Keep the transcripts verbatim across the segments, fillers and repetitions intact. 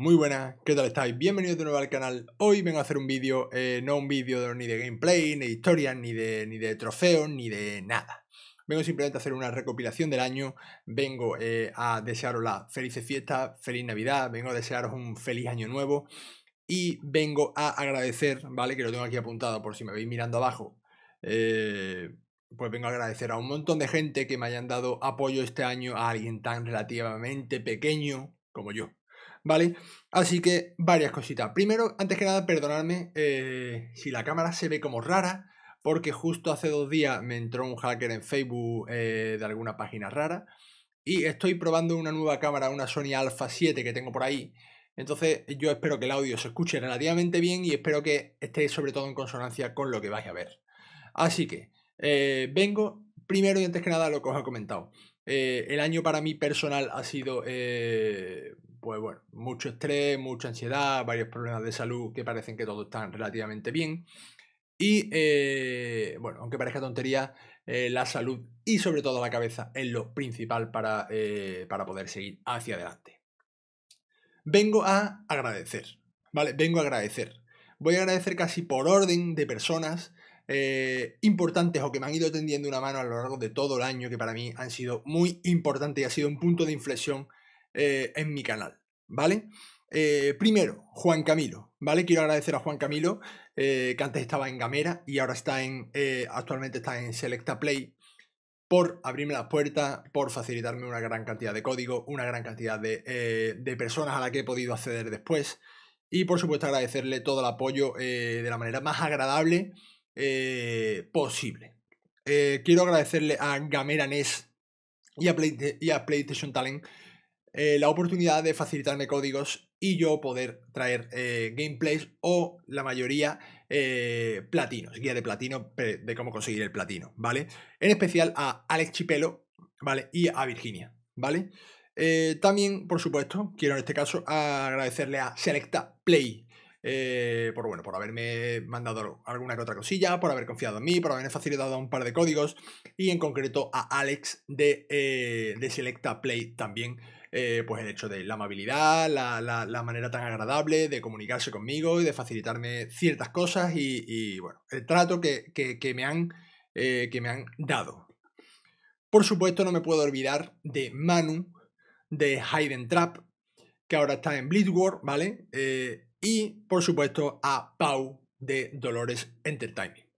Muy buenas, ¿qué tal estáis? Bienvenidos de nuevo al canal. Hoy vengo a hacer un vídeo, eh, no un vídeo ni de gameplay, ni de historias, ni de, ni de trofeos, ni de nada. Vengo simplemente a hacer una recopilación del año, vengo eh, a desearos las felices fiestas, feliz Navidad, vengo a desearos un feliz año nuevo y vengo a agradecer, ¿vale? Que lo tengo aquí apuntado por si me veis mirando abajo. Eh, pues vengo a agradecer a un montón de gente que me hayan dado apoyo este año a alguien tan relativamente pequeño como yo. ¿Vale? Así que varias cositas. Primero, antes que nada, perdonadme eh, si la cámara se ve como rara, porque justo hace dos días me entró un hacker en Facebook eh, de alguna página rara y estoy probando una nueva cámara, una Sony Alpha siete que tengo por ahí. Entonces yo espero que el audio se escuche relativamente bien y espero que esté sobre todo en consonancia con lo que vais a ver. Así que eh, vengo primero y antes que nada lo que os he comentado. Eh, el año para mí personal ha sido... Eh, Pues bueno, mucho estrés, mucha ansiedad, varios problemas de salud que parecen que todos están relativamente bien. Y, eh, bueno, aunque parezca tontería, eh, la salud y sobre todo la cabeza es lo principal para, eh, para poder seguir hacia adelante. Vengo a agradecer, ¿vale? Vengo a agradecer. Voy a agradecer casi por orden de personas eh, importantes o que me han ido tendiendo una mano a lo largo de todo el año, que para mí han sido muy importantes y ha sido un punto de inflexión Eh, en mi canal, ¿vale? Eh, primero, Juan Camilo, ¿vale? Quiero agradecer a Juan Camilo, eh, que antes estaba en Gammera y ahora está en, eh, actualmente está en Selecta Play, por abrirme las puertas, por facilitarme una gran cantidad de código, una gran cantidad de, eh, de personas a las que he podido acceder después y, por supuesto, agradecerle todo el apoyo eh, de la manera más agradable eh, posible. Eh, quiero agradecerle a Gammera y a, Play, y a PlayStation Talent Eh, la oportunidad de facilitarme códigos y yo poder traer eh, gameplays o la mayoría eh, platinos, guía de platino de cómo conseguir el platino, ¿vale? En especial a Alex Chipelo, ¿vale? Y a Virginia, ¿vale? Eh, también, por supuesto, quiero en este caso agradecerle a Selecta Play eh, por, bueno, por haberme mandado alguna que otra cosilla, por haber confiado en mí, por haberme facilitado un par de códigos y en concreto a Alex de, eh, de Selecta Play también. Eh, pues el hecho de la amabilidad, la, la, la manera tan agradable de comunicarse conmigo y de facilitarme ciertas cosas y, y bueno, el trato que, que, que, me han, eh, que me han dado. Por supuesto, no me puedo olvidar de Manu, de Hide and Trap, que ahora está en Bleedworth, ¿vale? Eh, y, por supuesto, a Pau, de Dolores Entertainment.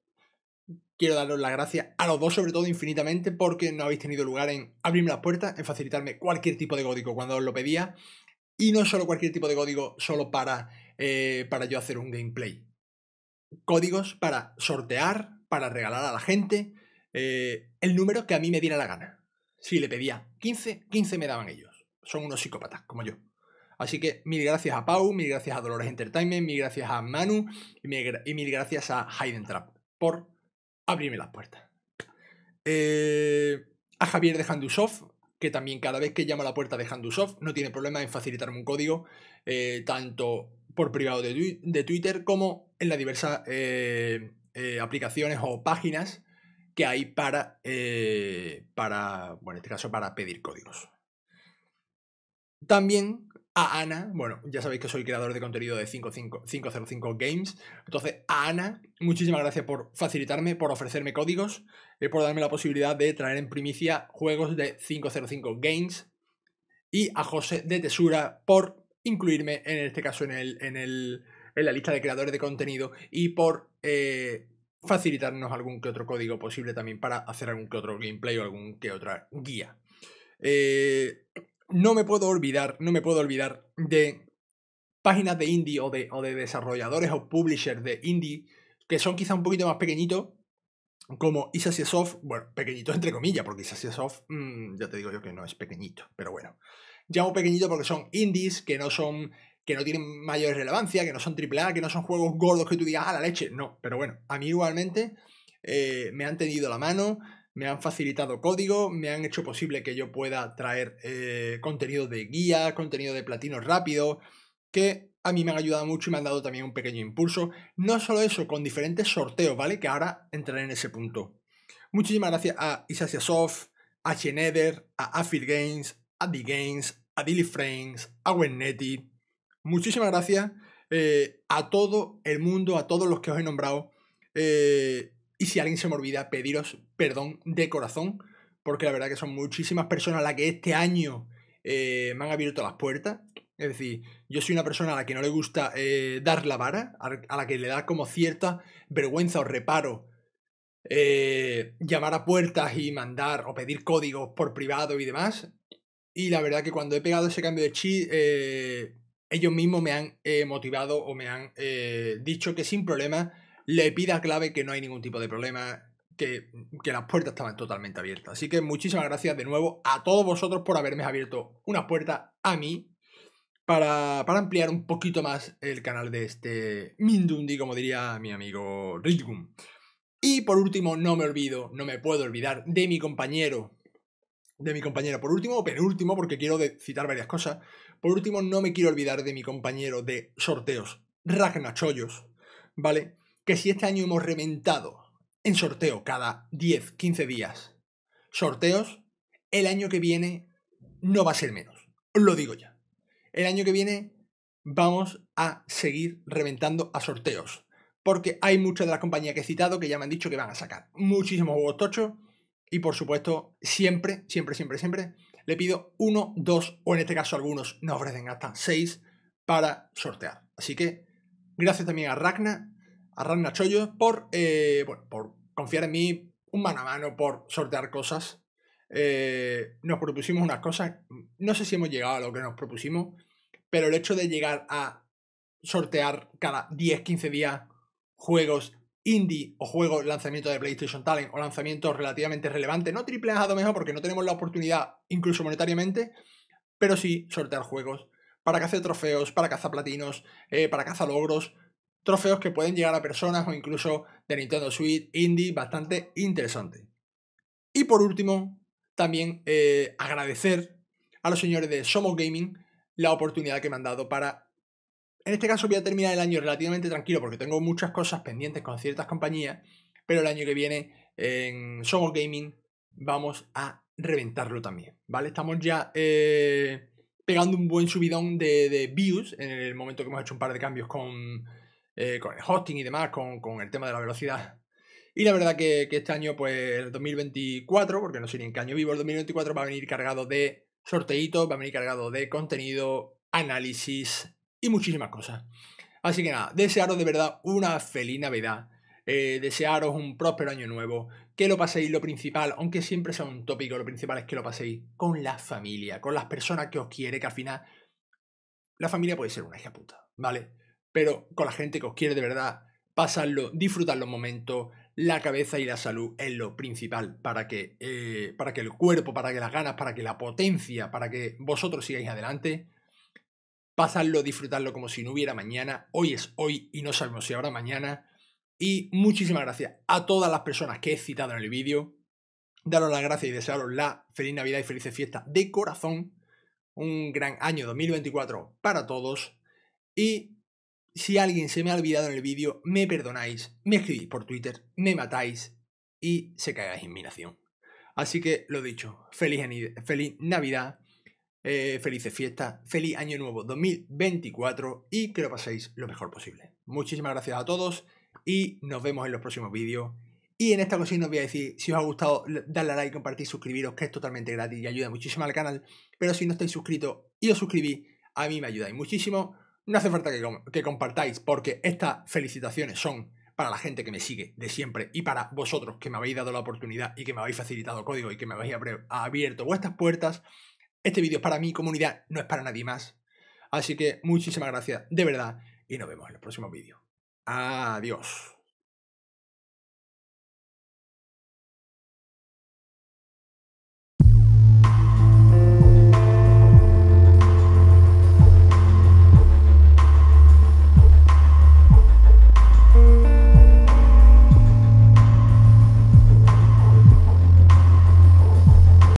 Quiero daros las gracias a los dos, sobre todo infinitamente, porque no habéis tenido lugar en abrirme las puertas, en facilitarme cualquier tipo de código cuando os lo pedía. Y no solo cualquier tipo de código, solo para, eh, para yo hacer un gameplay. Códigos para sortear, para regalar a la gente eh, el número que a mí me diera la gana. Si le pedía quince, quince me daban ellos. Son unos psicópatas, como yo. Así que mil gracias a Pau, mil gracias a Dolores Entertainment, mil gracias a Manu y mil, y mil gracias a Hide and Trap por abrirme las puertas. Eh, a Javier de Handusoft, que también cada vez que llamo a la puerta de Handusoft no tiene problema en facilitarme un código, eh, tanto por privado de, tu de Twitter como en las diversas eh, eh, aplicaciones o páginas que hay para, eh, para, bueno, en este caso para pedir códigos. También a Ana, bueno, ya sabéis que soy creador de contenido de cinco cero cinco Games, entonces a Ana, muchísimas gracias por facilitarme, por ofrecerme códigos, eh, por darme la posibilidad de traer en primicia juegos de cinco cero cinco Games y a José de Tesura por incluirme en este caso en, el, en, el, en la lista de creadores de contenido y por eh, facilitarnos algún que otro código posible también para hacer algún que otro gameplay o algún que otra guía. Eh... No me puedo olvidar, no me puedo olvidar de páginas de indie o de, o de desarrolladores o publishers de indie que son quizá un poquito más pequeñitos, como Isasia Soft, bueno, pequeñitos entre comillas, porque Isasia Soft, mmm, ya te digo yo que no es pequeñito, pero bueno. Llamo pequeñito porque son indies que no son, que no tienen mayor relevancia, que no son triple A, que no son juegos gordos que tú digas, ¡ah, la leche! No, pero bueno, a mí igualmente eh, me han tendido la mano, me han facilitado código, me han hecho posible que yo pueda traer eh, contenido de guía, contenido de platino rápido, que a mí me han ayudado mucho y me han dado también un pequeño impulso. No solo eso, con diferentes sorteos, ¿vale? Que ahora entraré en ese punto. Muchísimas gracias a Isasia Soft, a Genether, a Afil Games, a The Games, a Diliframes, a Wernetti, Muchísimas gracias eh, a todo el mundo, a todos los que os he nombrado. Eh, y si alguien se me olvida, pediros perdón de corazón, porque la verdad que son muchísimas personas a las que este año eh, me han abierto las puertas. Es decir, yo soy una persona a la que no le gusta eh, dar la vara, a la que le da como cierta vergüenza o reparo eh, llamar a puertas y mandar o pedir códigos por privado y demás. Y la verdad que cuando he pegado ese cambio de chip, eh, ellos mismos me han eh, motivado o me han eh, dicho que sin problema le pida clave, que no hay ningún tipo de problema, que, que las puertas estaban totalmente abiertas. Así que muchísimas gracias de nuevo a todos vosotros por haberme abierto una puerta a mí para, para ampliar un poquito más el canal de este Mindundi, como diría mi amigo Ridgum. Y por último, no me olvido, no me puedo olvidar de mi compañero, de mi compañero por último, o penúltimo, porque quiero citar varias cosas. Por último, no me quiero olvidar de mi compañero de sorteos, Ragnachollos, ¿vale? Que si este año hemos reventado en sorteo cada diez, quince días sorteos, el año que viene no va a ser menos. Os lo digo ya. El año que viene vamos a seguir reventando a sorteos, porque hay muchas de las compañías que he citado que ya me han dicho que van a sacar muchísimos juegos tochos. Y por supuesto, siempre, siempre, siempre, siempre le pido uno, dos, o en este caso algunos nos ofrecen hasta seis para sortear. Así que gracias también a Ragna, a Ragnachollos por, eh, bueno, por confiar en mí, un mano a mano, por sortear cosas. Eh, nos propusimos unas cosas, no sé si hemos llegado a lo que nos propusimos, pero el hecho de llegar a sortear cada diez, quince días juegos indie o juegos lanzamiento de PlayStation Talent o lanzamientos relativamente relevantes, no triple A, a lo mejor porque no tenemos la oportunidad incluso monetariamente, pero sí sortear juegos para cazar trofeos, para cazar platinos, eh, para cazar logros. Trofeos que pueden llegar a personas o incluso de Nintendo Switch, indie, bastante interesante. Y por último, también eh, agradecer a los señores de Somos Gaming la oportunidad que me han dado para... En este caso voy a terminar el año relativamente tranquilo porque tengo muchas cosas pendientes con ciertas compañías, pero el año que viene en Somos Gaming vamos a reventarlo también, ¿vale? Estamos ya... Eh, pegando un buen subidón de, de views en el momento que hemos hecho un par de cambios con... Eh, con el hosting y demás, con, con el tema de la velocidad. Y la verdad que, que este año, pues el dos mil veinticuatro, porque no sé ni en qué año vivo, el dos mil veinticuatro va a venir cargado de sorteitos, va a venir cargado de contenido, análisis y muchísimas cosas. Así que nada, desearos de verdad una feliz Navidad, eh, desearos un próspero año nuevo, que lo paséis, lo principal, aunque siempre sea un tópico, lo principal es que lo paséis con la familia, con las personas que os quiere, que al final la familia puede ser una hija puta, ¿vale? Pero con la gente que os quiere de verdad, pasarlo, disfrutar los momentos, la cabeza y la salud es lo principal para que, eh, para que el cuerpo, para que las ganas, para que la potencia, para que vosotros sigáis adelante. Pasarlo, disfrutarlo como si no hubiera mañana. Hoy es hoy y no sabemos si habrá mañana. Y muchísimas gracias a todas las personas que he citado en el vídeo. Daros las gracias y desearos la feliz Navidad y felices fiestas de corazón. Un gran año dos mil veinticuatro para todos. Y... si alguien se me ha olvidado en el vídeo, me perdonáis, me escribís por Twitter, me matáis y se cagáis en mi nación. Así que, lo dicho, feliz, feliz Navidad, eh, felices fiestas, feliz Año Nuevo dos mil veinticuatro y que lo paséis lo mejor posible. Muchísimas gracias a todos y nos vemos en los próximos vídeos. Y en esta ocasión os voy a decir, si os ha gustado, darle a like, compartir, suscribiros, que es totalmente gratis y ayuda muchísimo al canal. Pero si no estáis suscritos y os suscribís, a mí me ayudáis muchísimo. No hace falta que, que compartáis porque estas felicitaciones son para la gente que me sigue de siempre y para vosotros que me habéis dado la oportunidad y que me habéis facilitado código y que me habéis abierto vuestras puertas. Este vídeo es para mi comunidad, no es para nadie más. Así que muchísimas gracias de verdad y nos vemos en los próximos vídeos. Adiós.